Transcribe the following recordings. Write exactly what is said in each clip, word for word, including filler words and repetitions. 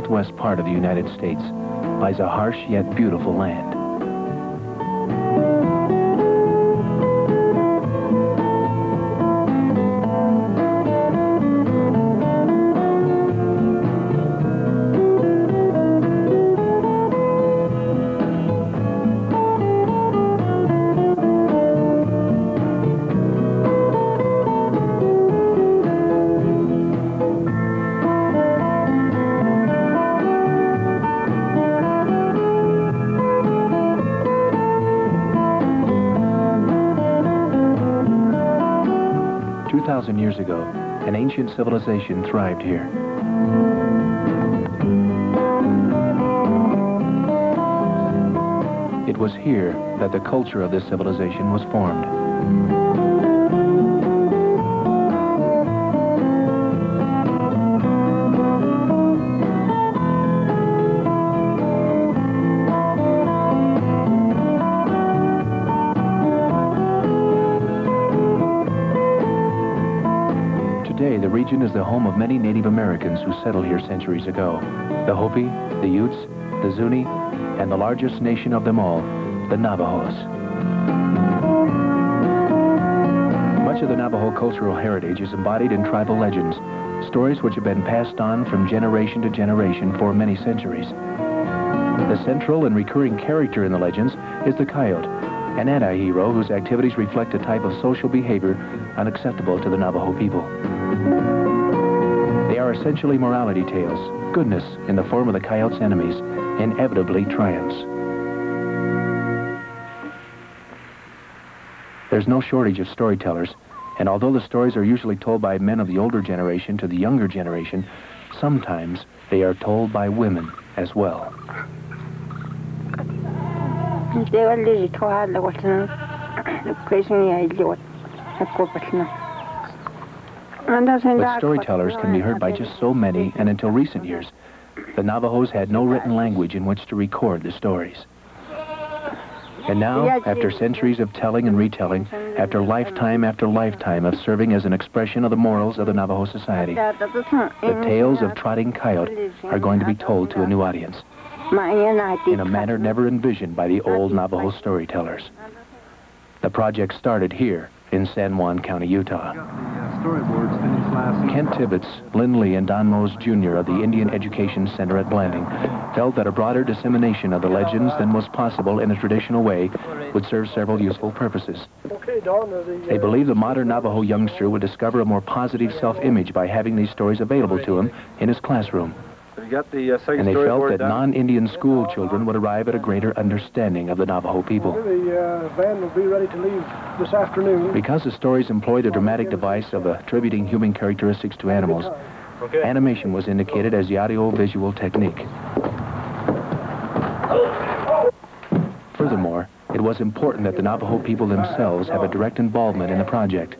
southwest part of the United States lies a harsh yet beautiful land. two thousand years ago, an ancient civilization thrived here. It was here that the culture of this civilization was formed. Today, the region is the home of many Native Americans who settled here centuries ago. The Hopi, the Utes, the Zuni, and the largest nation of them all, the Navajos. Much of the Navajo cultural heritage is embodied in tribal legends, stories which have been passed on from generation to generation for many centuries. The central and recurring character in the legends is the coyote, an anti-hero whose activities reflect a type of social behavior unacceptable to the Navajo people. They are essentially morality tales. Goodness, in the form of the coyote's enemies, inevitably triumphs. There's no shortage of storytellers, and although the stories are usually told by men of the older generation to the younger generation, sometimes they are told by women as well. But storytellers can be heard by just so many, and until recent years, the Navajos had no written language in which to record the stories. And now, after centuries of telling and retelling, after lifetime after lifetime of serving as an expression of the morals of the Navajo society, the tales of trotting coyote are going to be told to a new audience, in a manner never envisioned by the old Navajo storytellers. The project started here in San Juan County, Utah. Kent Tibbetts, Lynn Lee, and Don Mose Junior of the Indian Education Center at Blanding felt that a broader dissemination of the legends than was possible in a traditional way would serve several useful purposes. They believed the modern Navajo youngster would discover a more positive self-image by having these stories available to him in his classroom. Got the, uh, and they felt that non-Indian school children would arrive at a greater understanding of the Navajo people. The uh, van will be ready to leave this afternoon. Because the stories employed a dramatic device of attributing human characteristics to animals, okay. Animation was indicated as the audio-visual technique. Furthermore, it was important that the Navajo people themselves have a direct involvement in the project.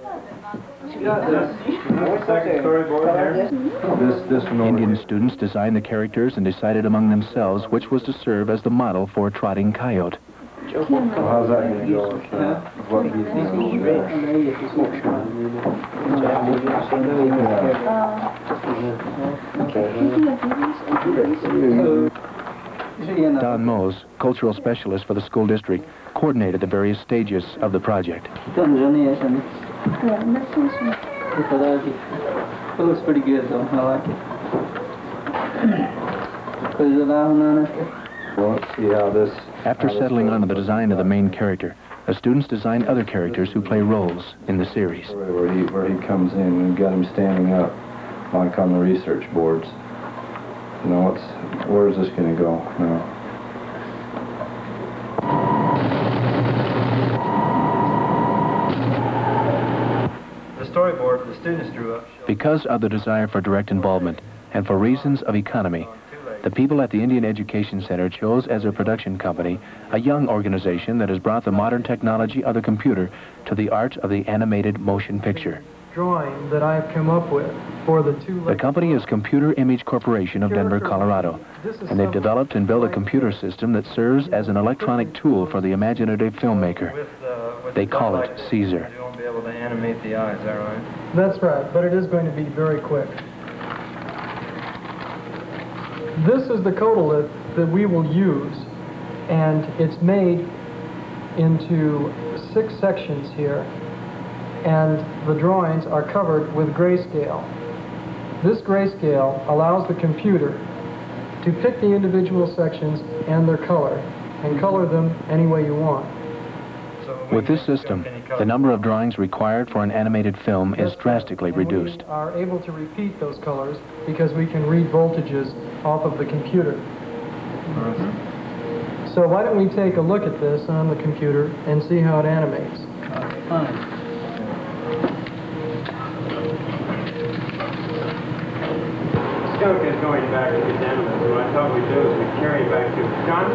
Indian students designed the characters and decided among themselves which was to serve as the model for a trotting coyote. Don Mose, cultural specialist for the school district, coordinated the various stages of the project. Yeah, and that's awesome. It looks pretty good, though. I like it. Well, see how this. After settling onto the design of the main character, the students designed other characters who play roles in the series. Where he, where he comes in, we've got him standing up, like on the research boards. You know, it's, where is this going to go now? Storyboard the students drew up. Because of the desire for direct involvement and for reasons of economy, the people at the Indian Education Center chose as their production company a young organization that has brought the modern technology of the computer to the art of the animated motion picture. Drawing that I have come up with for the two. The company is Computer Image Corporation of Denver, Colorado, and they've developed and built a computer system that serves as an electronic tool for the imaginative filmmaker. They call it Caesar. To animate the eye, is that right? That's right, but it is going to be very quick. This is the codalith that we will use, and it's made into six sections here, and the drawings are covered with grayscale. This grayscale allows the computer to pick the individual sections and their color, and color them any way you want. With this system, the number of drawings required for an animated film is drastically reduced. We are able to repeat those colors because we can read voltages off of the computer. Mm-hmm. So why don't we take a look at this on the computer and see how it animates. Fine. Stoke is going back to his animals. What I thought we'd do is we'd carry him back to John.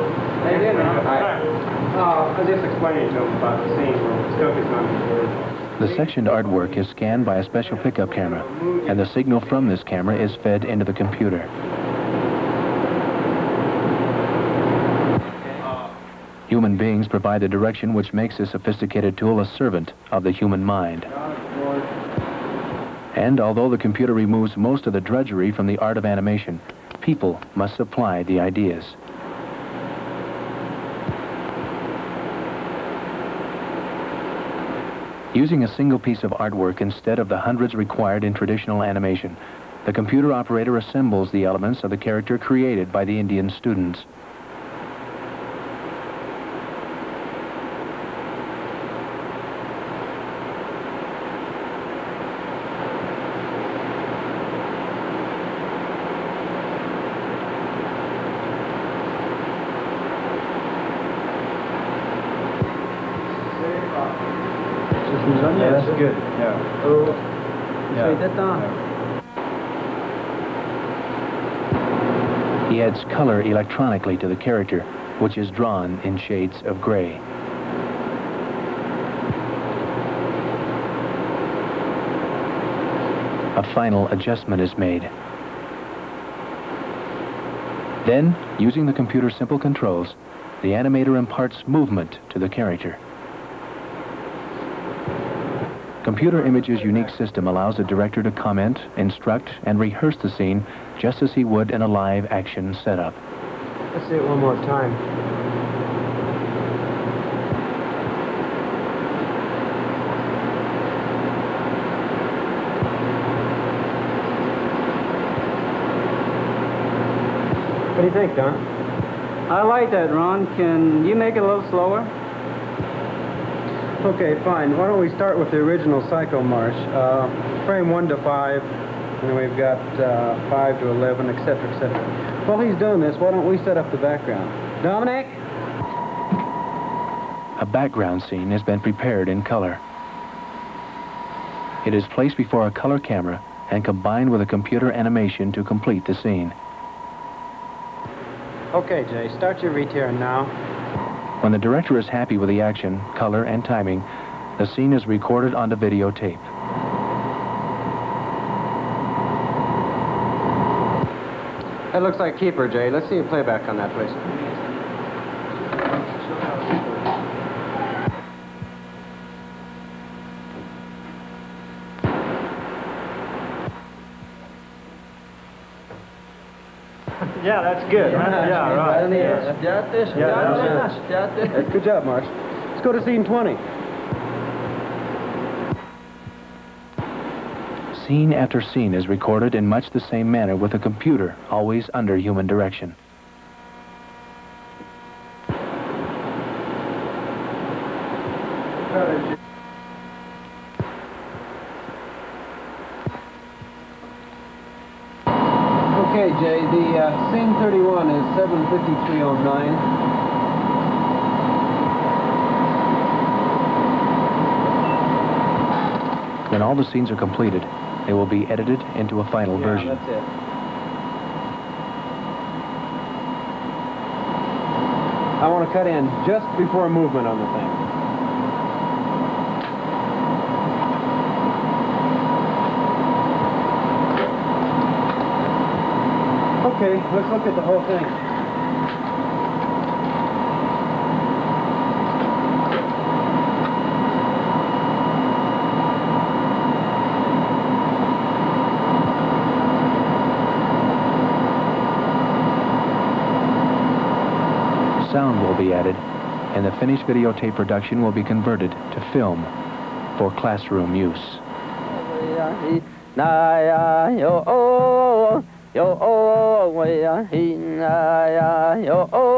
They did, huh? Uh, I just explained to him about the scene. Stoke is going to the sectioned artwork is scanned by a special pickup camera, and the signal from this camera is fed into the computer. Human beings provide a direction which makes this sophisticated tool a servant of the human mind. And although the computer removes most of the drudgery from the art of animation, people must supply the ideas. Using a single piece of artwork instead of the hundreds required in traditional animation, the computer operator assembles the elements of the character created by the Indian students. Good. Yeah. Oh. Yeah. He adds color electronically to the character, which is drawn in shades of gray. A final adjustment is made. Then, using the computer's simple controls, the animator imparts movement to the character. Computer Image's unique system allows the director to comment, instruct, and rehearse the scene just as he would in a live action setup. Let's do it one more time. What do you think, Don? I like that, Ron. Can you make it a little slower? Okay, fine. Why don't we start with the original Psycho March? Uh, frame one to five, and then we've got uh, five to eleven, et cetera, et cetera. While he's doing this, why don't we set up the background? Dominic? A background scene has been prepared in color. It is placed before a color camera and combined with a computer animation to complete the scene. Okay, Jay, start your retearing now. When the director is happy with the action, color, and timing, the scene is recorded onto videotape. That looks like Keeper, Jay. Let's see a playback on that, please. Yeah, that's good. Yeah, right? Yeah, right. Yeah. Yeah, this, yeah, that was it. Good job, Marsh. Let's go to scene twenty. Scene after scene is recorded in much the same manner with a computer, always under human direction. Okay, Jay, the uh, scene thirty-one is seven fifty-three oh nine. When all the scenes are completed, they will be edited into a final yeah, version. That's it. I want to cut in just before movement on the thing. Okay, let's look at the whole thing. sound will be added, and the finished videotape production will be converted to film for classroom use. When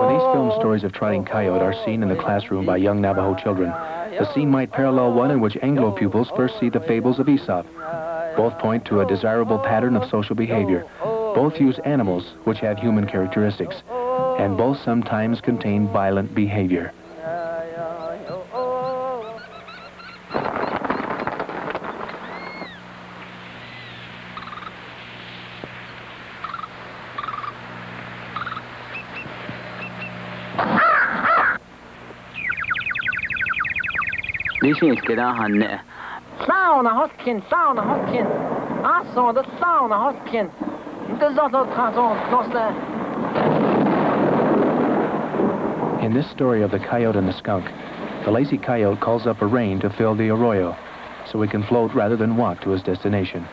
these film stories of trotting coyote are seen in the classroom by young Navajo children, the scene might parallel one in which Anglo pupils first see the fables of Aesop. Both point to a desirable pattern of social behavior. Both use animals which have human characteristics, and both sometimes contain violent behavior. Sauna hotkin, sauna hotkin. I saw the sauna hotkin. In this story of the coyote and the skunk, the lazy coyote calls up a rain to fill the arroyo so he can float rather than walk to his destination.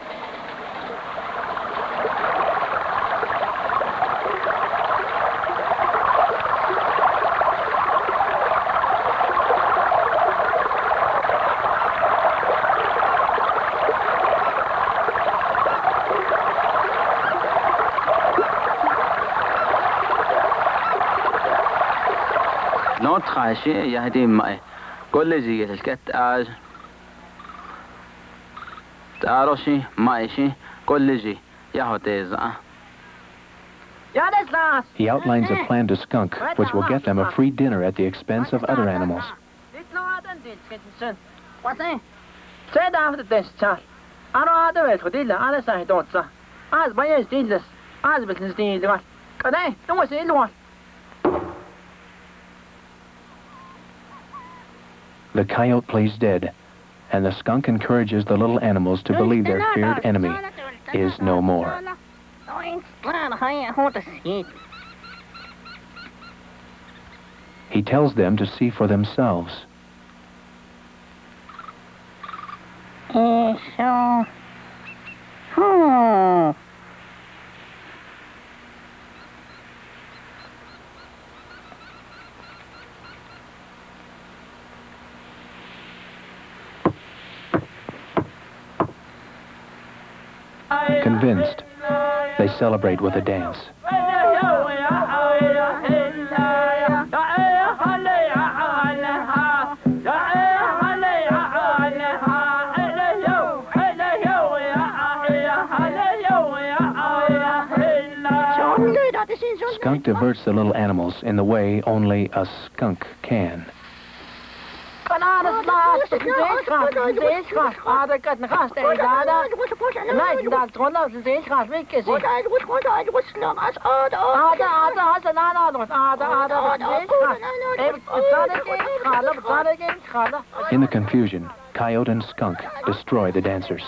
He outlines a plan to skunk, which will get them a free dinner at the expense of other animals. The coyote plays dead, and the skunk encourages the little animals to believe their feared enemy is no more. He tells them to see for themselves. Convinced, they celebrate with a dance. Skunk diverts the little animals in the way only a skunk can. In the confusion, coyote and skunk destroy the dancers.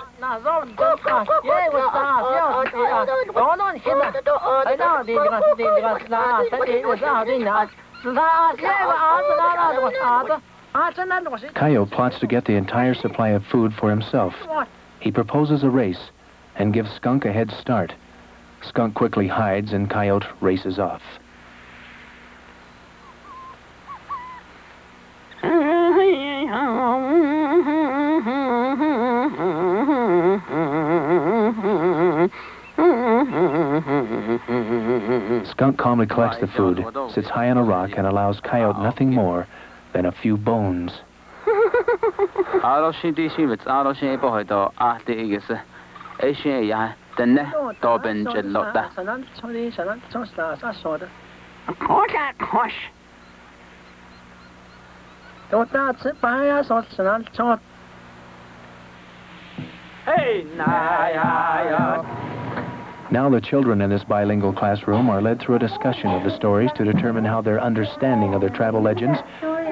Coyote plots to get the entire supply of food for himself. He proposes a race and gives skunk a head start. Skunk quickly hides and coyote races off. Skunk calmly collects the food, sits high on a rock, and allows coyote nothing more than a few bones. Now the children in this bilingual classroom are led through a discussion of the stories to determine how their understanding of their tribal legends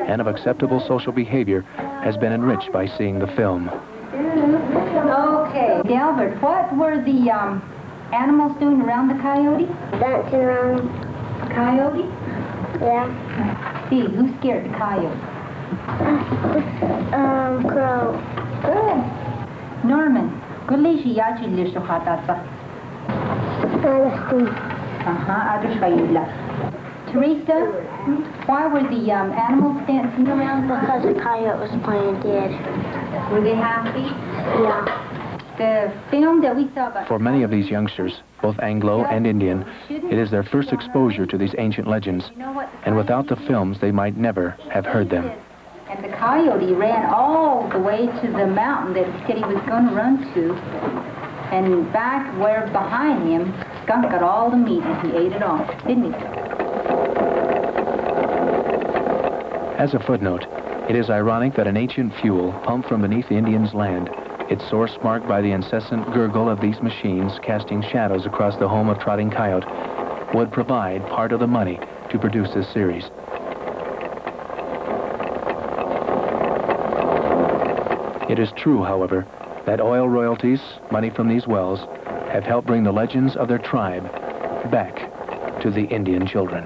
and of acceptable social behavior has been enriched by seeing the film. Okay, Delbert, what were the um, animals doing around the coyote? Dancing around the coyote? Yeah. See, who scared the coyote? Um, crow. Good. Norman, gulishi yachi lisho hatatsa. Uh-huh, adishayula. Teresa, why were the um, animals dancing around? Because the coyote was playing dead. Were they happy? Yeah. The film that we saw about... For many of these youngsters, both Anglo and Indian, it is their first exposure to these ancient legends, and without the films, they might never have heard them. And the coyote ran all the way to the mountain that he said he was going to run to, and back where behind him, Skunk got all the meat and he ate it all, didn't he? As a footnote, it is ironic that an ancient fuel pumped from beneath the Indians' land, its source marked by the incessant gurgle of these machines casting shadows across the home of Trotting Coyote, would provide part of the money to produce this series. It is true, however, that oil royalties, money from these wells, have helped bring the legends of their tribe back to the Indian children.